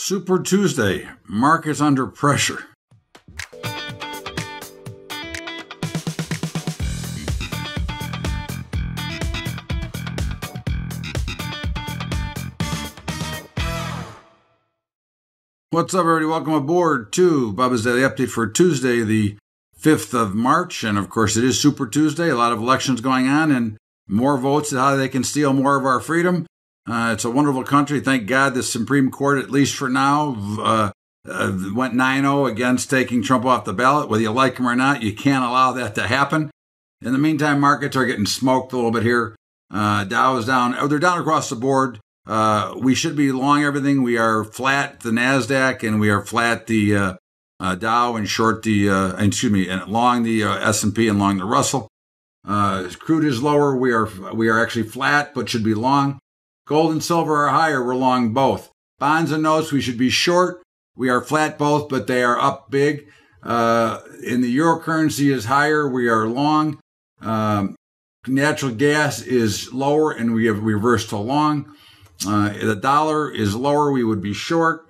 Super Tuesday, markets under pressure. What's up, everybody? Welcome aboard to Bubba's Daily Update for Tuesday, the 5th of March. And of course, it is Super Tuesday. A lot of elections going on and more votes on how they can steal more of our freedom. It's a wonderful country. Thank God the Supreme Court, at least for now, went 9-0 against taking Trump off the ballot. Whether you like him or not, you can't allow that to happen. In the meantime, markets are getting smoked a little bit here. Dow is down. They're down across the board. We should be long everything. We are flat the Nasdaq, and we are flat the Dow, and short the and long the S&P, and long the Russell. Crude is lower. We are actually flat, but should be long. Gold and silver are higher. We're long both. Bonds and notes, we should be short. We are flat both, but they are up big. In the euro currency is higher. We are long. Natural gas is lower, and we have reversed to long. The dollar is lower. We would be short.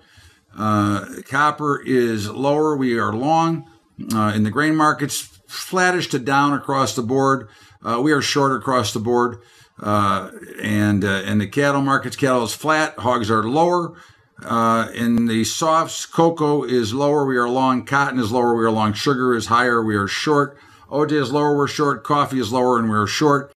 Copper is lower. We are long. In the grain markets, flattish to down across the board. We are short across the board. And the cattle markets, cattle is flat, hogs are lower. In the softs, cocoa is lower, we are long. Cotton is lower, we are long. Sugar is higher, we are short. OJ is lower, we're short. Coffee is lower, and we are short.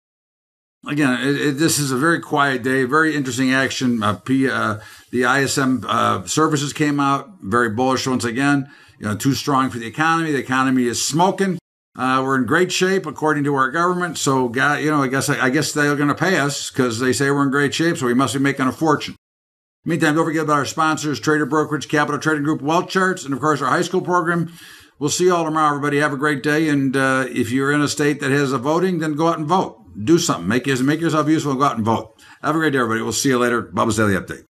Again, this is a very quiet day, very interesting action. The ISM services came out, very bullish once again. You know, too strong for the economy. The economy is smoking. We're in great shape, according to our government. So, I guess they're going to pay us because they say we're in great shape, so we must be making a fortune. Meantime, don't forget about our sponsors, Trader Brokerage, Capital Trading Group, Wealth Charts, and, of course, our high school program. We'll see you all tomorrow, everybody. Have a great day. And if you're in a state that has a voting, then go out and vote. Do something. Make yourself useful and go out and vote. Have a great day, everybody. We'll see you later. Bubba's Daily Update.